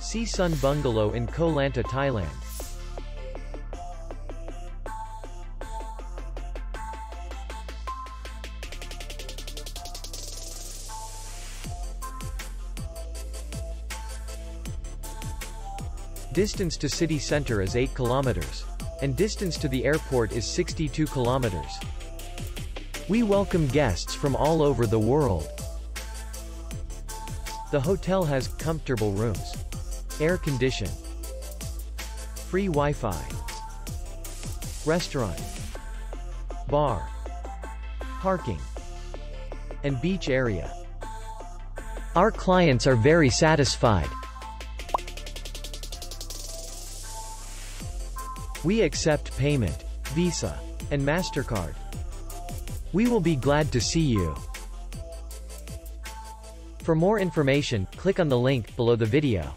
Sea Sun Bungalow in Koh Lanta, Thailand. Distance to city center is 8 kilometers. And distance to the airport is 62 kilometers. We welcome guests from all over the world. The hotel has comfortable rooms, air condition, free Wi-Fi, restaurant, bar, parking, and beach area. Our clients are very satisfied. We accept payment, Visa, and MasterCard. We will be glad to see you. For more information, click on the link below the video.